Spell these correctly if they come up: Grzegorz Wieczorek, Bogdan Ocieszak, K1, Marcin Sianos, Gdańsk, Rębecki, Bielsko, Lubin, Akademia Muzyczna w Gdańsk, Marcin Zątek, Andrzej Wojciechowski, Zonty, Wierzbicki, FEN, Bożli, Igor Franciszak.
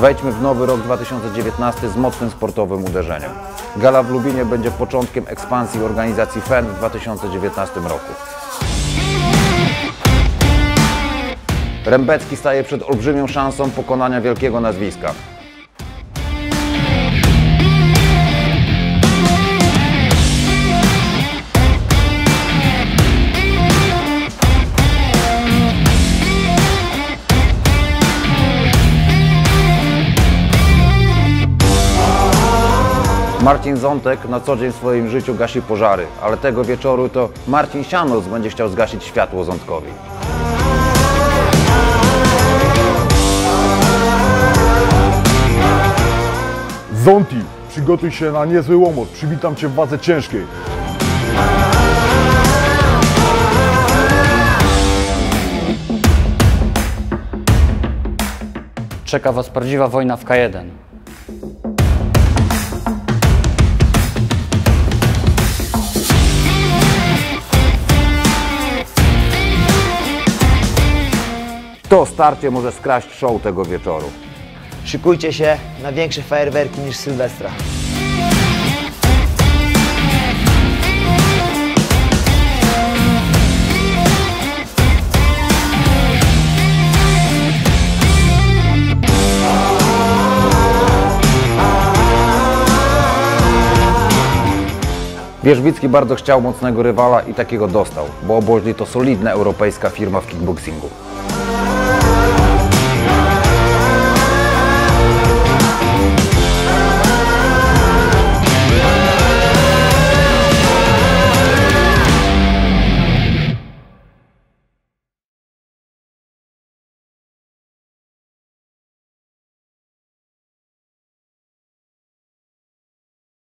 Wejdźmy w nowy rok 2019 z mocnym sportowym uderzeniem. Gala w Lubinie będzie początkiem ekspansji organizacji FEN w 2019 roku. Rębecki staje przed olbrzymią szansą pokonania wielkiego nazwiska. Marcin Zątek na co dzień w swoim życiu gasi pożary, ale tego wieczoru to Marcin Sianos będzie chciał zgasić światło Zątkowi. Zonty, przygotuj się na niezły łomot, przywitam Cię w wadze ciężkiej. Czeka Was prawdziwa wojna w K1. To starcie może skraść show tego wieczoru. Szykujcie się na większe fajerwerki niż Sylwestra. Wierzbicki bardzo chciał mocnego rywala i takiego dostał, bo Bożli to solidna europejska firma w kickboxingu.